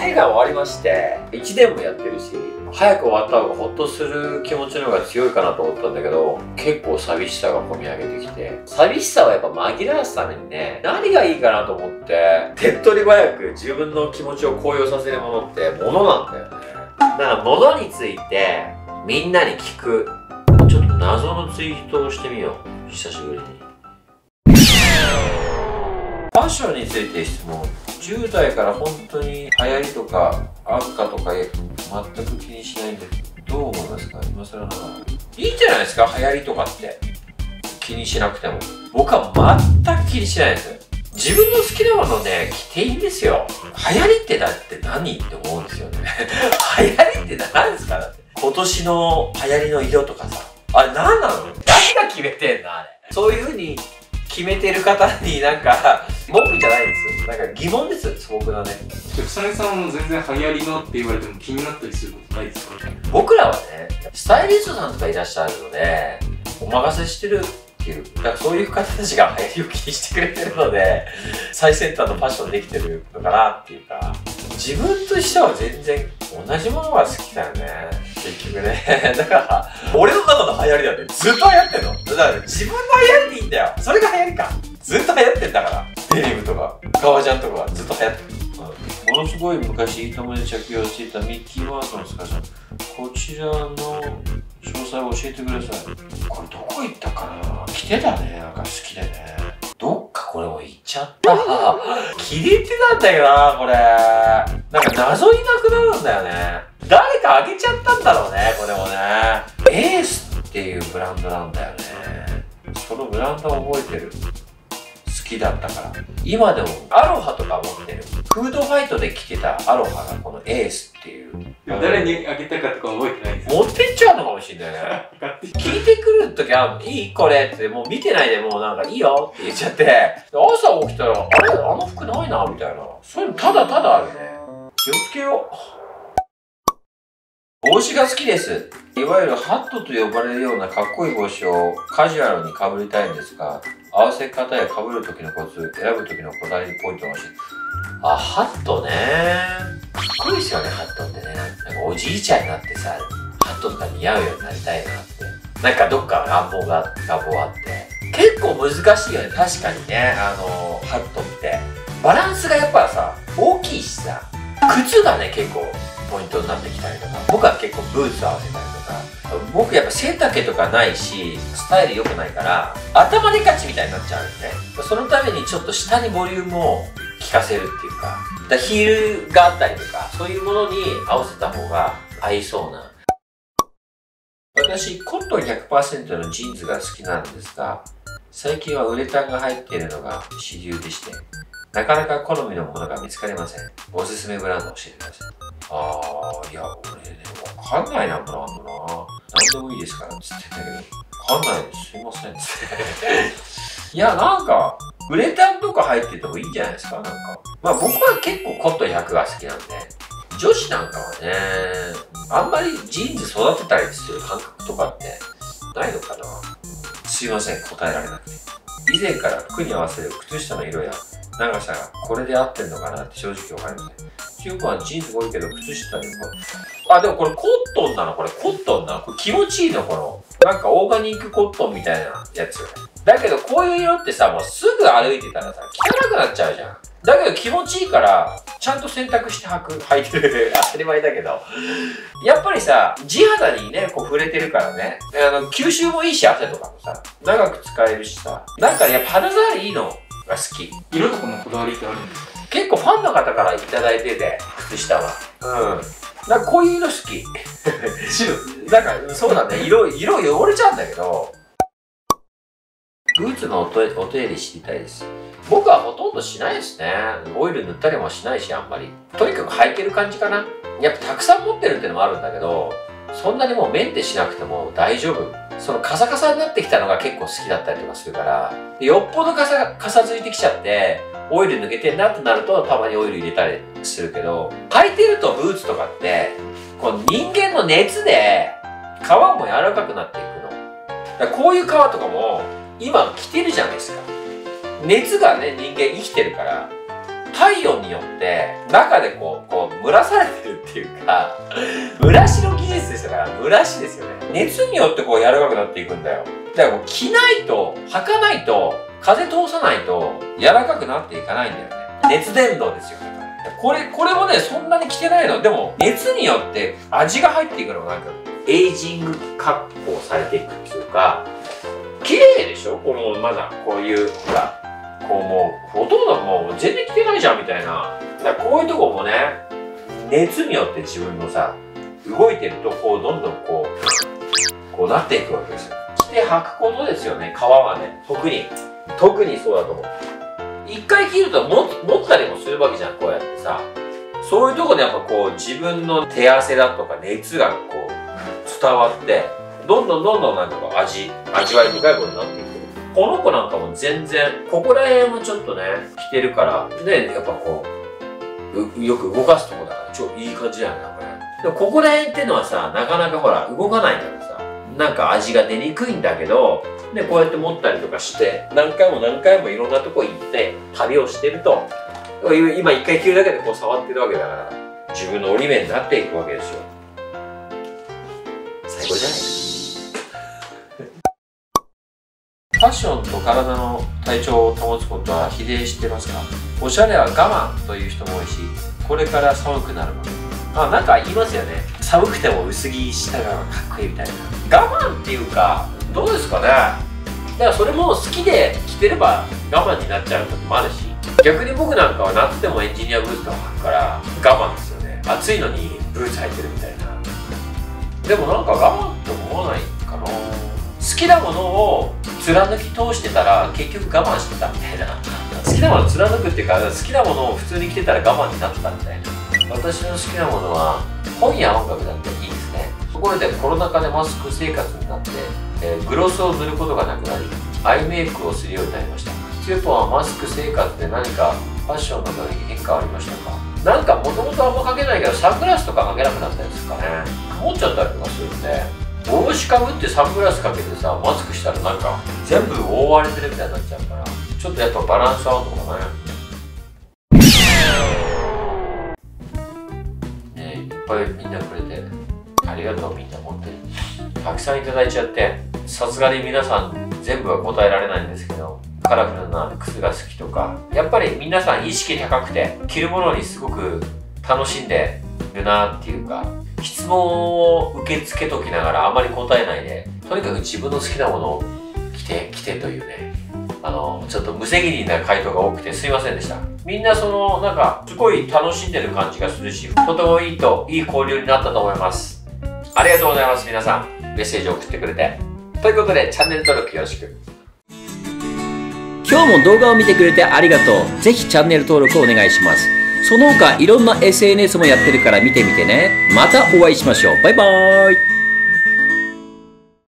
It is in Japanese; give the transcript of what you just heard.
大河終わりまして1年もやってるし、早く終わった方がホッとする気持ちの方が強いかなと思ったんだけど、結構寂しさが込み上げてきて、寂しさはやっぱ紛らわすためにね、何がいいかなと思って、手っ取り早く自分の気持ちを高揚させるものって物なんだよね。だから物についてみんなに聞く、ちょっと謎のツイートをしてみよう、久しぶりに。ファッションについて質問。10代から本当に流行りとか安価とか全く気にしないんで、どう思いますか？今更ながらいいんじゃないですか、流行りとかって気にしなくても。僕は全く気にしないです。自分の好きなものね、着ていいんですよ。流行りってだって何って思うんですよね流行りって何ですか？だって今年の流行りの色とかさ、あれ何なの？誰が決めてんのあれ。そういう風に決めてる方になんか文句じゃないですよ。なんか疑問ですよ、素朴なね。草薙さんも全然流行りのって言われても気になったりすることないですか？僕らはね、スタイリストさんとかいらっしゃるので、お任せしてるっていう、なんかそういう方たちが流行りを気にしてくれてるので、最先端のファッションできてるのかなっていうか、自分としては全然同じものが好きだよね、結局ね。だから、俺の中の流行りだってずっと流行ってんの。だから、ね、自分の流行りでいいんだよ。それが流行りか。ずっと流行ってんだから。デニムとか、革ジャンとかがずっと流行ってる。ものすごい昔、いいともで着用していたミッキーマウスのスカジャン。こちらの詳細を教えてください。これどこ行ったかな？着てたね。なんか好きでね。どっかこれも行っちゃった。気に入ってたんだよな、これ。なんか謎になくなるんだよね。誰かあげちゃったんだろうね、これもね。エースっていうブランドなんだよね。そのブランドを覚えてる。好きだったから。今でもアロハとか持ってる。フードファイトで着てたアロハがこのエースっていう。誰にあげたかとか覚えてないんですよ。持ってっちゃうのかもしれないね聞いてくるときは「いいこれ」って、もう見てないでもうなんか「いいよ」って言っちゃって、朝起きたら「あれ、あの服ないな」みたいな。そういうのただただあるね。気をつけよう。帽子が好きです。いわゆるハットと呼ばれるようなかっこいい帽子をカジュアルにかぶりたいんですが、合わせ方やかぶる時のコツ、選ぶ時のこだわりポイントが欲しい。あ、ハットね。かっこいいですよね、ハットってね。なんかおじいちゃんになってさ、ハットとか似合うようになりたいなって、なんかどっか願望あって結構難しいよね。確かにね、ハットってバランスがやっぱさ大きいしさ、靴がね結構ポイントになってきたりとか、僕は結構ブーツ合わせたりとか、僕やっぱ背丈とかないしスタイル良くないから頭でかちみたいになっちゃうんですね。そのためにちょっと下にボリュームを効かせるっていうか、だからヒールがあったりとか、そういうものに合わせた方が合いそうな。私コットン 100% のジーンズが好きなんですが、最近はウレタンが入っているのが主流でして、なかなか好みのものが見つかりません。おすすめブランド教えてください。あー、いや、俺ね、わかんないな、ブランドな。なんでもいいですから、つってんだけど。わかんないです、すいません、つって。いや、なんか、ウレタンとか入っててもいいんじゃないですか、なんか。まあ僕は結構コットン100が好きなんで、女子なんかはね、あんまりジーンズ育てたりする感覚とかってないのかな。すいません、答えられなくて。以前から服に合わせる靴下の色や長さがこれで合ってるのかなって正直わかりません。よくはジーンズ多いけど、靴下にも。あ、でもこれコットンなの、これコットンなの。これ気持ちいいの、この。なんかオーガニックコットンみたいなやつよね。だけどこういう色ってさ、もうすぐ歩いてたらさ、汚くなっちゃうじゃん。だけど気持ちいいから、ちゃんと洗濯して履いてる。当たり前だけど。やっぱりさ、地肌にね、こう触れてるからね。吸収もいいし、汗とかもさ、長く使えるしさ。なんかやっぱ肌触りいいのが好き。色とかのこだわりってあるんですか？結構ファンの方からいただいてて、靴下は。なんかこういうの好き。白。なんかそうだね、色汚れちゃうんだけど。ブーツのお手入れしていたいです。僕はほとんどしないですね。オイル塗ったりもしないし、あんまり。とにかく履いてる感じかな。やっぱたくさん持ってるってのもあるんだけど、そんなにもうメンテしなくても大丈夫。そのカサカサになってきたのが結構好きだったりとかするから、よっぽどカサついてきちゃって、オイル抜けてんなってなると、たまにオイル入れたりするけど、履いてるとブーツとかって、こう人間の熱で皮も柔らかくなっていくの。だからこういう皮とかも今着てるじゃないですか。熱がね、人間生きてるから、体温によって中でこう蒸らされてるっていうか蒸らしの技術でしたから蒸らしですよね。熱によってこう柔らかくなっていくんだよ。だからこう着ないと履かないと風通さないと柔らかくなっていかないんだよね。熱伝導ですよ。これもねそんなに着てないの。でも熱によって味が入っていくのがなんかエイジング加工されていくっていうか綺麗でしょ。このまだこういうほらこうもうほとんどもう全然着てないじゃんみたいな。だからこういうとこもね熱によって自分のさ動いてるとこうどんどんこうなっていくわけですよ。着て履くことですよね。皮はね特にそうだと思う。一回着ると持ったりもするわけじゃん。こうやってさそういうとこでやっぱこう自分の手汗だとか熱がこう伝わってどんどんなんか味わい深いことになっていく。この子なんかも全然ここら辺もちょっとね着てるからでやっぱこうよく動かすとこだから超いい感じだよねこれ。でもここら辺ってのはさなかなかほら動かないからさなんか味が出にくいんだけどでこうやって持ったりとかして何回もいろんなとこ行って旅をしてると今一回着るだけでこう触ってるわけだから自分の折り目になっていくわけですよ。最高じゃないファッションと体の体調を保つことは比例してますか？おしゃれは我慢という人も多いしこれから寒くなるのあなんか言いますよね。寒くても薄着したがかっこいいみたいな。我慢っていうかどうですかね。だからそれも好きで着てれば我慢になっちゃうこともあるし逆に僕なんかは夏でもエンジニアブーツとか履くから我慢ですよね。暑いのにブーツ履いてるみたいな。でもなんか我慢って思わないかな。好きなものを貫き通してたら結局我慢してたみたいな。好きなものを貫くっていうか好きなものを普通に着てたら我慢になったみたいな。私の好きなものは本や音楽だっていいですね。ところでコロナ禍でマスク生活になって、グロスを塗ることがなくなりアイメイクをするようになりました。キューポンはマスク生活で何かファッションなどに変化はありましたか？なんかもともとあんまかけないけどサングラスとかかけなくなったんですかね。持っちゃったりとかするんで帽子かぶってサングラスかけてさマスクしたらなんか全部覆われてるみたいになっちゃうからちょっとやっぱバランス合うのかね。ねいっぱいみんなくれてありがとう。みんな持ってたくさんいただいちゃってさすがに皆さん全部は答えられないんですけどカラフルな靴が好きとかやっぱり皆さん意識高くて着るものにすごく楽しんでるなっていうか。質問を受け付けときながらあまり答えないでとにかく自分の好きなものを着てというねちょっと無責任な回答が多くてすいませんでした。みんなそのなんかすごい楽しんでる感じがするしとてもいい交流になったと思います。ありがとうございます。皆さんメッセージを送ってくれてということでチャンネル登録よろしく。今日も動画を見てくれてありがとう。ぜひチャンネル登録お願いします。その他いろんな SNS もやってるから見てみてね。またお会いしましょう。バイバーイ。